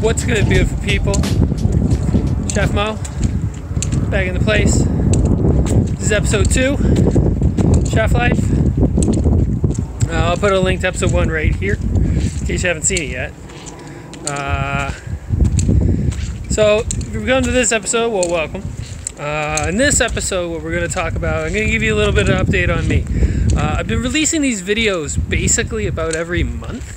what's good, beautiful people? Chef Mo, back in the place. This is episode 2, Chef Life. I'll put a link to episode 1 right here, in case you haven't seen it yet. So, if you're going to this episode, well, welcome. In this episode, what we're going to talk about, I'm going to give you a little bit of an update on me. I've been releasing these videos basically about every month.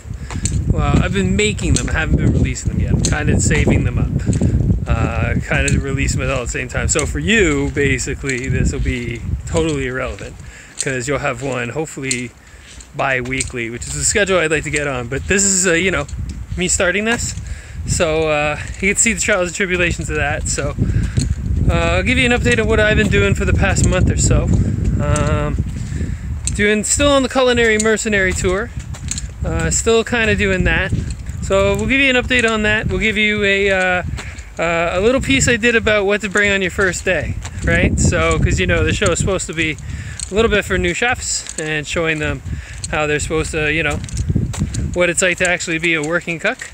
Well, I've been making them, I haven't been releasing them yet. I'm kind of saving them up. Kind of releasing them all at the same time. So for you, basically, this will be totally irrelevant because you'll have one, hopefully, bi-weekly, which is the schedule I'd like to get on. But this is, you know, me starting this. So you can see the trials and tribulations of that. So I'll give you an update on what I've been doing for the past month or so. Still on the culinary mercenary tour. Still kind of doing that. So we'll give you an update on that. We'll give you a little piece I did about what to bring on your first day, right? So, because you know the show is supposed to be a little bit for new chefs and showing them how they're supposed to, you know, what it's like to actually be a working cook.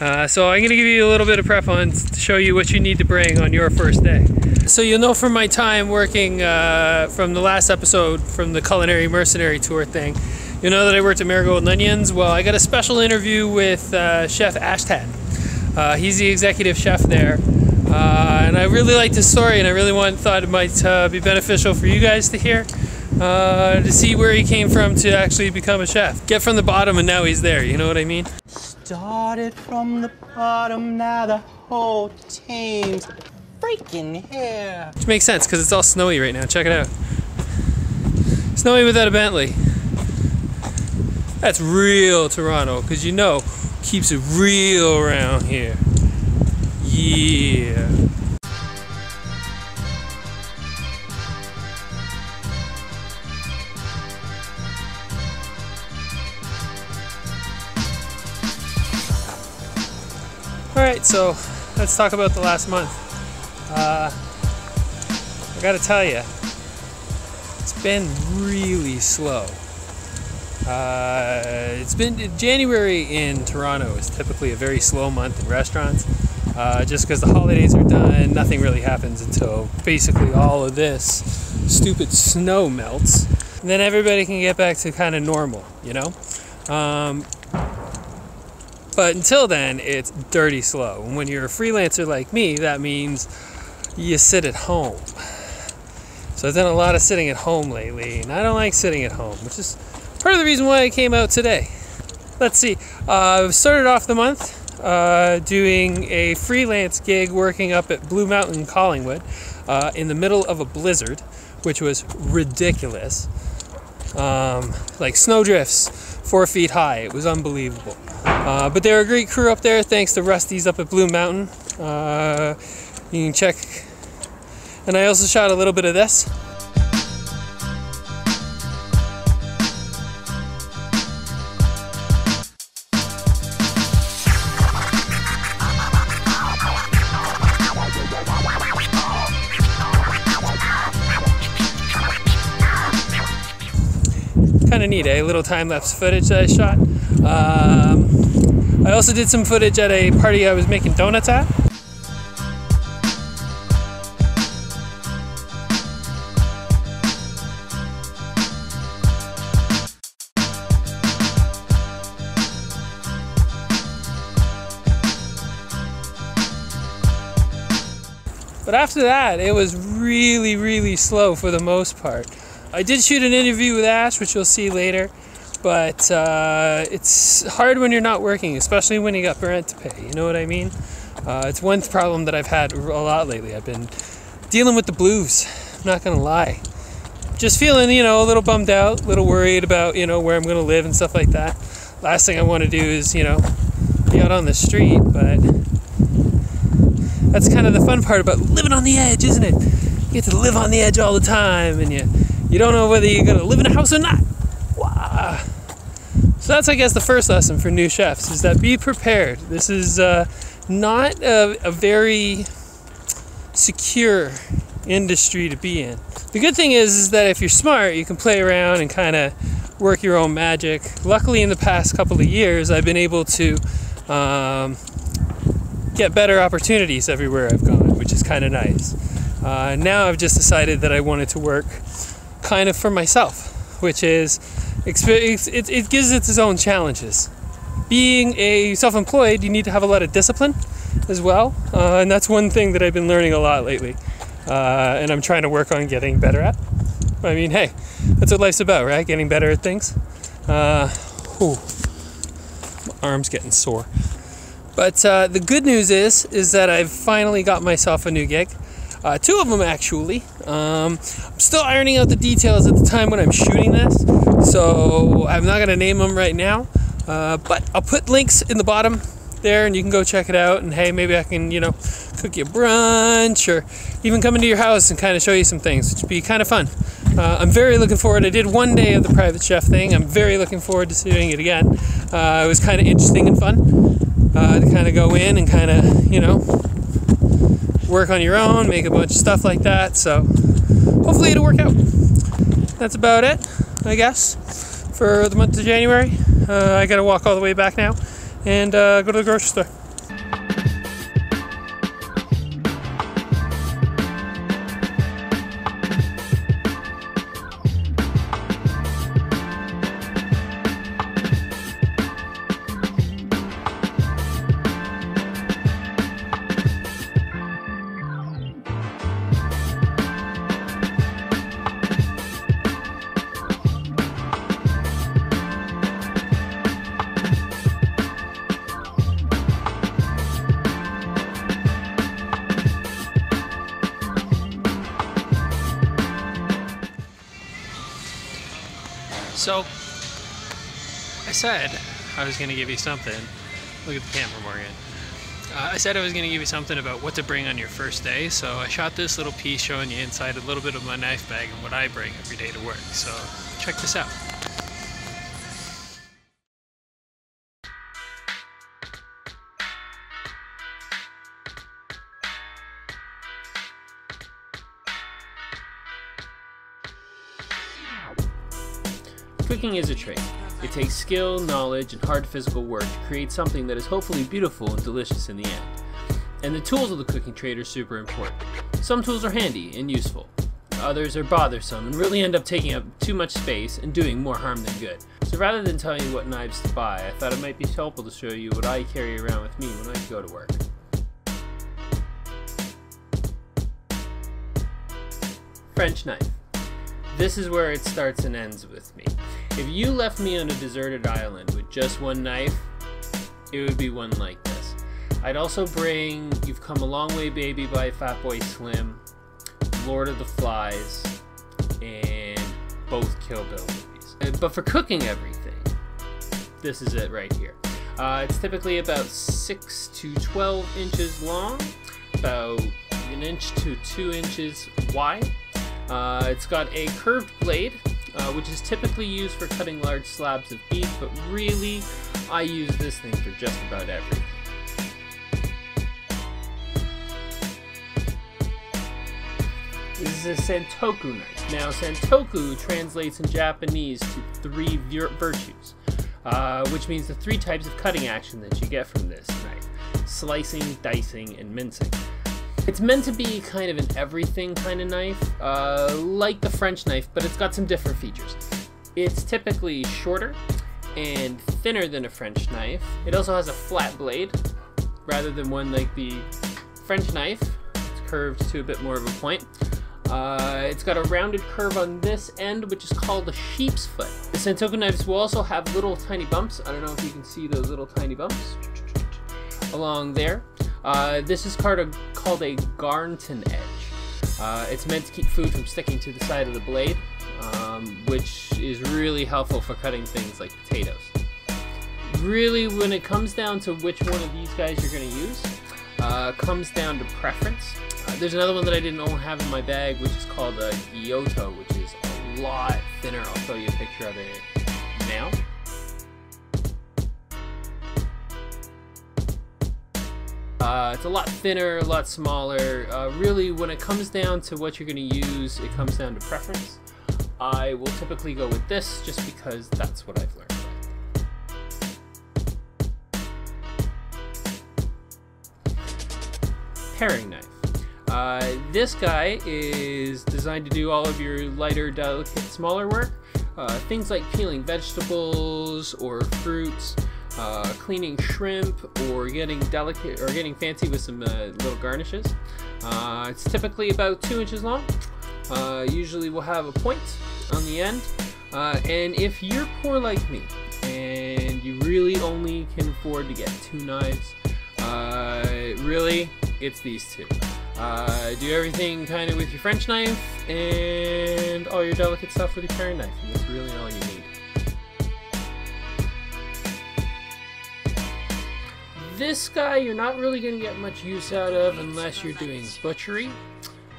So I'm going to give you a little bit of prep on to show you what you need to bring on your first day. So you'll know from my time working from the last episode from the culinary mercenary tour thing, you know that I worked at Marigolds & Onions. Well, I got a special interview with Chef Ashtad. He's the executive chef there. And I really liked his story, and I really thought it might be beneficial for you guys to hear, to see where he came from to actually become a chef. Get from the bottom and now he's there, you know what I mean? Started from the bottom, now the whole team's freaking here. Which makes sense, because it's all snowy right now. Check it out. Snowy without a Bentley. That's real Toronto, because you know, keeps it real around here. Yeah. Alright, so let's talk about the last month. I gotta tell you, it's been really slow. It's been January in Toronto is typically a very slow month in restaurants, just because the holidays are done. Nothing really happens until basically all of this stupid snow melts, and then everybody can get back to kind of normal, you know. But until then, it's dirty slow. And when you're a freelancer like me, that means you sit at home. So I've done a lot of sitting at home lately, and I don't like sitting at home, which is part of the reason why I came out today. Let's see, I started off the month doing a freelance gig working up at Blue Mountain Collingwood in the middle of a blizzard, which was ridiculous. Like snowdrifts 4 feet high, it was unbelievable. But they were a great crew up there, thanks to Rusty's up at Blue Mountain. You can check, and I also shot a little bit of this. Kind of neat, eh? Little time-lapse footage that I shot. I also did some footage at a party I was making donuts at. But after that, it was really, really slow for the most part. I did shoot an interview with Ash, which you'll see later, but it's hard when you're not working, especially when you got rent to pay, you know what I mean? It's one problem that I've had a lot lately. I've been dealing with the blues, I'm not gonna lie. Just feeling, you know, a little bummed out, a little worried about, you know, where I'm gonna live and stuff like that. Last thing I want to do is, you know, be out on the street, but that's kind of the fun part about living on the edge, isn't it? You get to live on the edge all the time, and you don't know whether you're going to live in a house or not. Wow. So that's, I guess, the first lesson for new chefs, is that be prepared. This is not a very secure industry to be in. The good thing is that if you're smart, you can play around and kind of work your own magic. Luckily, in the past couple of years, I've been able to get better opportunities everywhere I've gone, which is kind of nice. Now I've just decided that I wanted to work kind of for myself, which is, it gives it its own challenges. Being a self-employed, you need to have a lot of discipline as well, and that's one thing that I've been learning a lot lately, and I'm trying to work on getting better at. I mean, hey, that's what life's about, right? Getting better at things. My arm's getting sore. But the good news is that I've finally got myself a new gig. Two of them, actually. I'm still ironing out the details at the time when I'm shooting this, so I'm not going to name them right now. But I'll put links in the bottom there, and you can go check it out. And hey, maybe I can, you know, cook you brunch, or even come into your house and kind of show you some things, which would be kind of fun. I'm very looking forward. I did one day of the private chef thing. I'm very looking forward to doing it again. It was kind of interesting and fun to kind of go in and kind of, you know, work on your own, make a bunch of stuff like that. So hopefully it'll work out. That's about it, I guess, for the month of January. I gotta walk all the way back now and go to the grocery store. So, I said I was going to give you something. Look at the camera, Morgan. I said I was going to give you something about what to bring on your first day, so I shot this little piece showing you inside a little bit of my knife bag and what I bring every day to work. So, check this out. Cooking is a trade. It takes skill, knowledge, and hard physical work to create something that is hopefully beautiful and delicious in the end. And the tools of the cooking trade are super important. Some tools are handy and useful. Others are bothersome and really end up taking up too much space and doing more harm than good. So rather than telling you what knives to buy, I thought it might be helpful to show you what I carry around with me when I go to work. French knife. This is where it starts and ends with me. If you left me on a deserted island with just one knife, it would be one like this. I'd also bring You've Come a Long Way Baby by Fatboy Slim, Lord of the Flies, and both Kill Bill movies. But for cooking everything, this is it right here. It's typically about 6 to 12 inches long, about an inch to 2 inches wide. It's got a curved blade, which is typically used for cutting large slabs of beef, but really, I use this thing for just about everything. This is a santoku knife. Now, santoku translates in Japanese to three virtues, which means the three types of cutting action that you get from this knife: slicing, dicing, and mincing. It's meant to be kind of an everything kind of knife, like the French knife, but it's got some different features. It's typically shorter and thinner than a French knife. It also has a flat blade, rather than one like the French knife. It's curved to a bit more of a point. It's got a rounded curve on this end, which is called the sheep's foot. The santoku knives will also have little tiny bumps. I don't know if you can see those little tiny bumps along there. This is called a Garnton edge. It's meant to keep food from sticking to the side of the blade, which is really helpful for cutting things like potatoes. Really, when it comes down to which one of these guys you're going to use, comes down to preference. There's another one that I didn't have in my bag, which is called a Giotto, which is a lot thinner. I'll show you a picture of it now. It's a lot thinner, a lot smaller. Really, when it comes down to what you're going to use, it comes down to preference. I will typically go with this just because that's what I've learned. paring knife. This guy is designed to do all of your lighter, delicate, smaller work. Things like peeling vegetables or fruits, cleaning shrimp, or getting delicate or getting fancy with some little garnishes. It's typically about 2 inches long. Usually will have a point on the end. And if you're poor like me and you really only can afford to get 2 knives, really it's these two. Do everything kind of with your French knife and all your delicate stuff with your paring knife, and that's really all you need. This guy you're not really going to get much use out of unless you're doing butchery,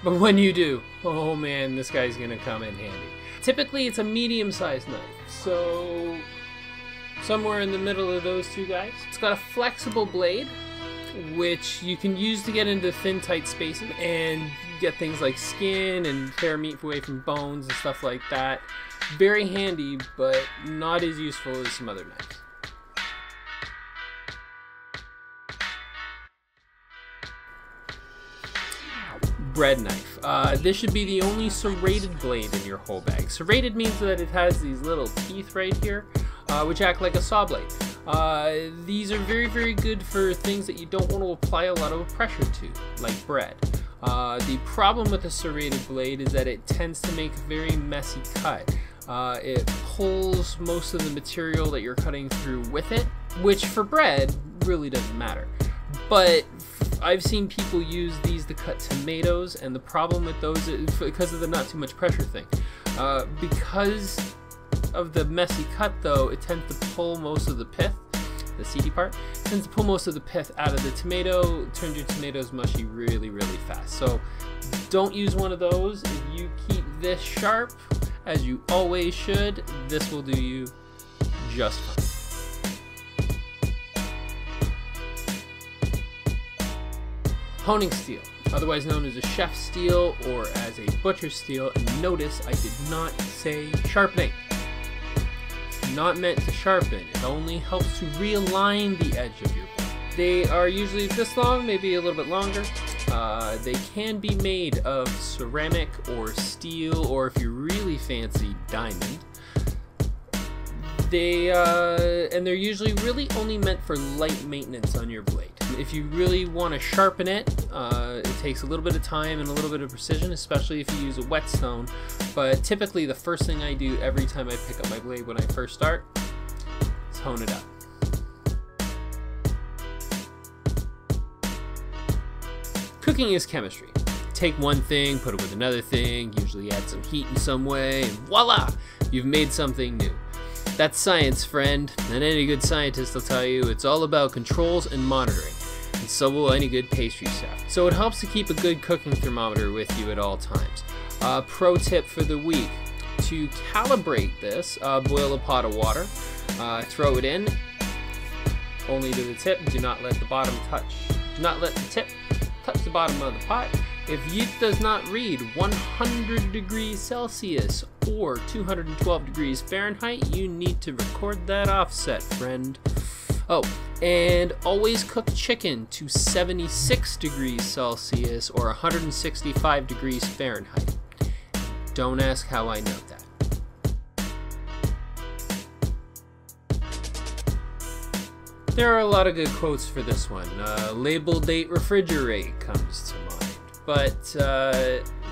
but when you do, oh man, this guy's going to come in handy. Typically it's a medium-sized knife, so somewhere in the middle of those two guys. It's got a flexible blade, which you can use to get into thin, tight spaces and get things like skin and tear meat away from bones and stuff like that. Very handy, but not as useful as some other knives. Bread knife. This should be the only serrated blade in your whole bag. Serrated means that it has these little teeth right here, which act like a saw blade. These are very, very good for things that you don't want to apply a lot of pressure to, like bread. The problem with a serrated blade is that it tends to make a very messy cut. It pulls most of the material that you're cutting through with it, which for bread really doesn't matter. But I've seen people use these to cut tomatoes, and the problem with those is because of the not too much pressure thing. Because of the messy cut though, it tends to pull most of the pith, the seedy part, out of the tomato, turns your tomatoes mushy really, really fast. So don't use one of those. If you keep this sharp, as you always should, this will do you just fine. Honing steel, otherwise known as a chef's steel or as a butcher's steel, and notice I did not say sharpening. It's not meant to sharpen, it only helps to realign the edge of your blade. They are usually this long, maybe a little bit longer. They can be made of ceramic or steel, or if you really fancy, diamond. They're usually really only meant for light maintenance on your blade. If you really want to sharpen it, it takes a little bit of time and a little bit of precision, especially if you use a whetstone. But typically the first thing I do every time I pick up my blade when I first start is hone it up. Cooking is chemistry. Take one thing, put it with another thing, usually add some heat in some way, and voila! You've made something new. That's science, friend, and any good scientist will tell you it's all about controls and monitoring, and so will any good pastry chef. So it helps to keep a good cooking thermometer with you at all times. Pro tip for the week, to calibrate this, boil a pot of water, throw it in, only to the tip, do not let the bottom touch. Do not let the tip touch the bottom of the pot. If yeast does not read 100 degrees Celsius or 212 degrees Fahrenheit, you need to record that offset, friend. Oh, and always cook chicken to 76 degrees Celsius or 165 degrees Fahrenheit. Don't ask how I know that. There are a lot of good quotes for this one. Label, date, refrigerate comes to mind. But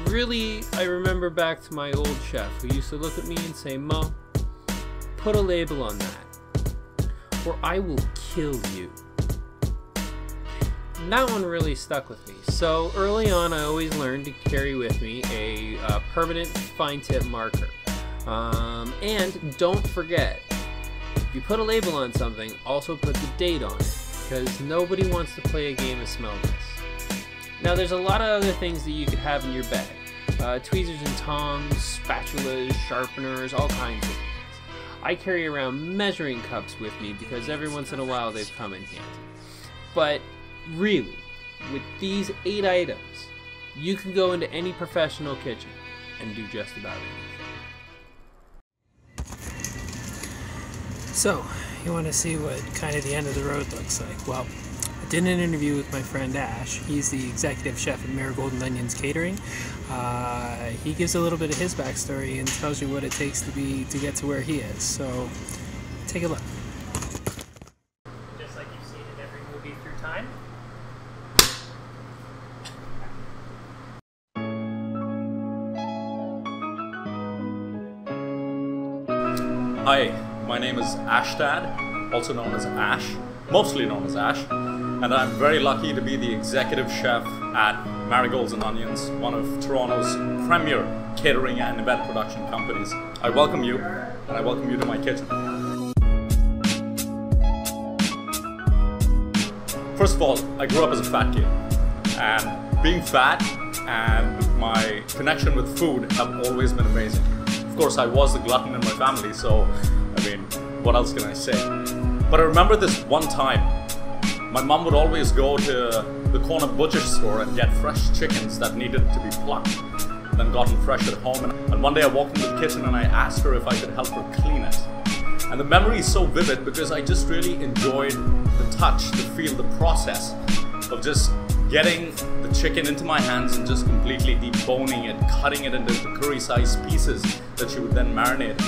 really, I remember back to my old chef who used to look at me and say, "Mo, put a label on that, or I will kill you." And that one really stuck with me. So early on, I always learned to carry with me a permanent fine tip marker. And don't forget, if you put a label on something, also put the date on it, because nobody wants to play a game of smell this. Now there's a lot of other things that you could have in your bag. Tweezers and tongs, spatulas, sharpeners, all kinds of things. I carry around measuring cups with me because every once in a while they've come in handy. But really, with these 8 items, you can go into any professional kitchen and do just about anything. So, you want to see what kind of the end of the road looks like. Well, did an interview with my friend Ash. He's the executive chef at Marigolds & Onions Catering. He gives a little bit of his backstory and tells you what it takes to get to where he is. So take a look. Just like you've seen in every movie through time. Hi, my name is Ashtad, also known as Ash, mostly known as Ash, and I'm very lucky to be the executive chef at Marigolds and Onions, one of Toronto's premier catering and event production companies. I welcome you, and I welcome you to my kitchen. First of all, I grew up as a fat kid, and being fat and my connection with food have always been amazing. Of course, I was the glutton in my family, so I mean, what else can I say? But I remember this one time, my mom would always go to the corner butcher store and get fresh chickens that needed to be plucked, then gotten fresh at home. And one day I walked into the kitchen and I asked her if I could help her clean it. And the memory is so vivid because I just really enjoyed the touch, the feel, the process of just getting the chicken into my hands and just completely deboning it, cutting it into curry-sized pieces that she would then marinate.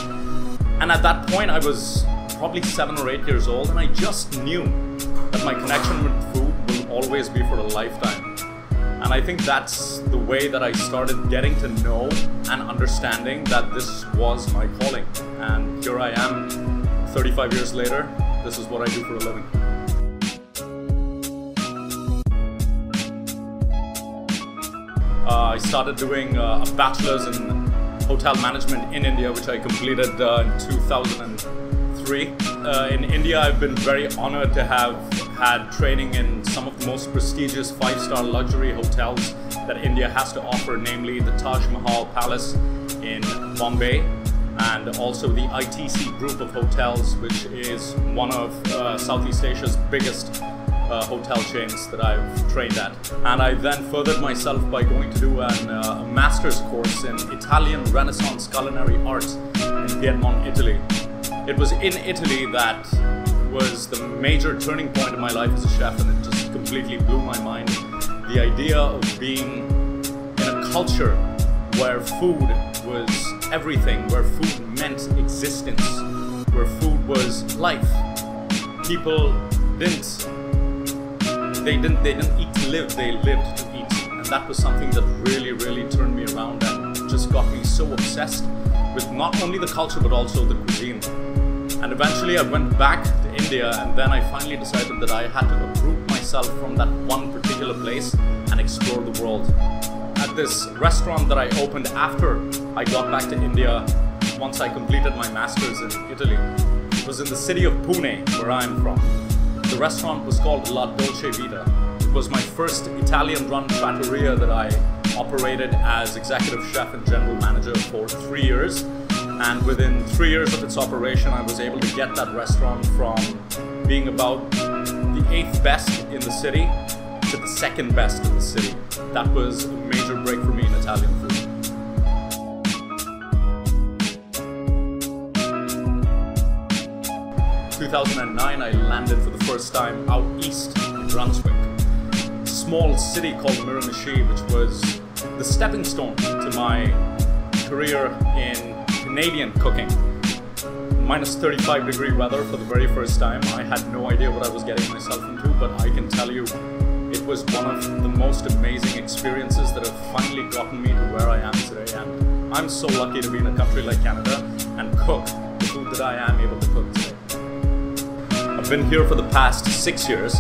And at that point, I was probably 7 or 8 years old, and I just knew that my connection with food will always be for a lifetime. And I think that's the way that I started getting to know and understanding that this was my calling. And here I am, 35 years later, this is what I do for a living. I started doing a bachelor's in hotel management in India, which I completed in 2003. In India, I've been very honored to have had training in some of the most prestigious five-star luxury hotels that India has to offer, namely the Taj Mahal Palace in Bombay, and also the ITC group of hotels, which is one of Southeast Asia's biggest hotel chains that I've trained at. And I then furthered myself by going to do a master's course in Italian Renaissance culinary arts in Piedmont, Italy. It was in Italy that was the major turning point in my life as a chef, and it just completely blew my mind. The idea of being in a culture where food was everything, where food meant existence, where food was life. People didn't eat to live, they lived to eat. And that was something that really, really turned me around and just got me so obsessed with not only the culture, but also the cuisine. And eventually I went back to India, and then I finally decided that I had to uproot myself from that one particular place and explore the world. At this restaurant that I opened after I got back to India, once I completed my master's in Italy, it was in the city of Pune, where I'm from. The restaurant was called La Dolce Vita. It was my first Italian-run trattoria that I operated as executive chef and general manager for 3 years. And within 3 years of its operation, I was able to get that restaurant from being about the 8th best in the city to the 2nd best in the city. That was a major break for me in Italian food. In 2009, I landed for the first time out east in Brunswick, a small city called Miramichi, which was the stepping stone to my career in Canadian cooking. Minus 35 degree weather for the very first time. I had no idea what I was getting myself into, but I can tell you it was one of the most amazing experiences that have finally gotten me to where I am today. And I'm so lucky to be in a country like Canada and cook the food that I am able to cook today. I've been here for the past 6 years.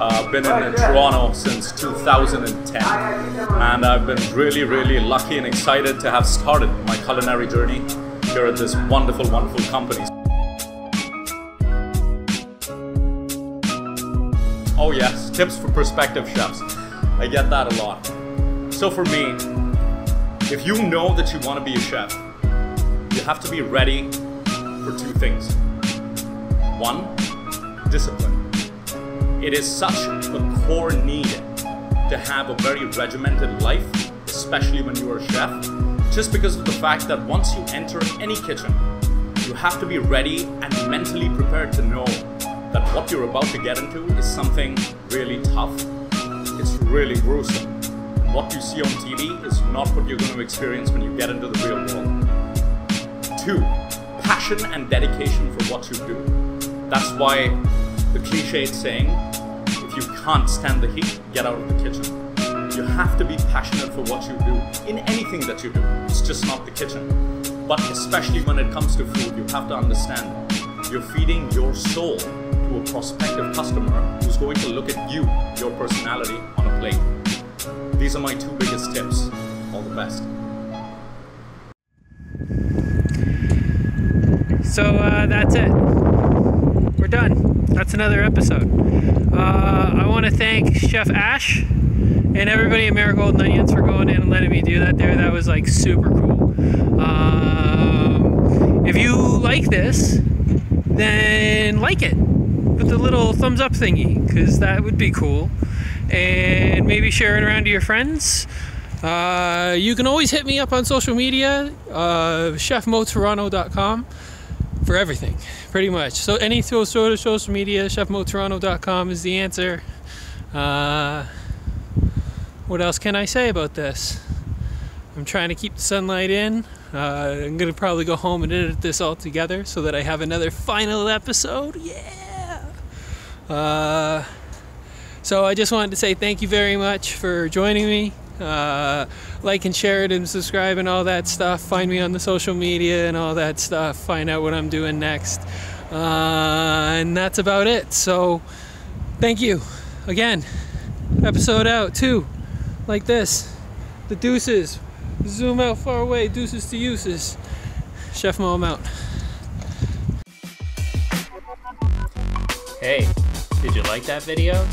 I've been in Toronto since 2010, and I've been really, really lucky and excited to have started my culinary journey here at this wonderful, wonderful company. Oh yes, tips for prospective chefs. I get that a lot. So for me, if you know that you want to be a chef, you have to be ready for two things. One, discipline. It is such a core need to have a very regimented life, especially when you are a chef, just because of the fact that once you enter any kitchen, you have to be ready and mentally prepared to know that what you're about to get into is something really tough. It's really gruesome. What you see on TV is not what you're going to experience when you get into the real world. 2. Passion and dedication for what you do. That's why the cliched saying, if you can't stand the heat, get out of the kitchen. You have to be passionate for what you do in anything that you do. It's just not the kitchen. But especially when it comes to food, you have to understand you're feeding your soul to a prospective customer who's going to look at you, your personality, on a plate. These are my 2 biggest tips. All the best. So that's it. We're done. That's another episode. I want to thank Chef Ash and everybody at Marigolds & Onions for going in and letting me do that there. That was like super cool. If you like this, then like it with the little thumbs up thingy, because that would be cool. And maybe share it around to your friends. You can always hit me up on social media, chefmotoronto.com, for everything, pretty much. So any sort of social media, chefmotoronto.com is the answer. What else can I say about this? I'm trying to keep the sunlight in. I'm gonna probably go home and edit this all together so that I have another final episode. Yeah! So I just wanted to say thank you very much for joining me. Like and share it and subscribe and all that stuff. Find me on the social media and all that stuff. Find out what I'm doing next. And that's about it. So thank you again. Episode out, 2. Like this, the deuces, zoom out far away, deuces to uses. Chef Mo, I'm out. Hey, did you like that video?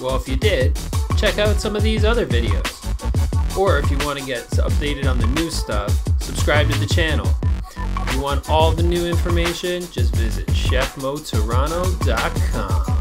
Well, if you did, check out some of these other videos. Or if you want to get updated on the new stuff, subscribe to the channel. If you want all the new information, just visit chefmotoronto.com.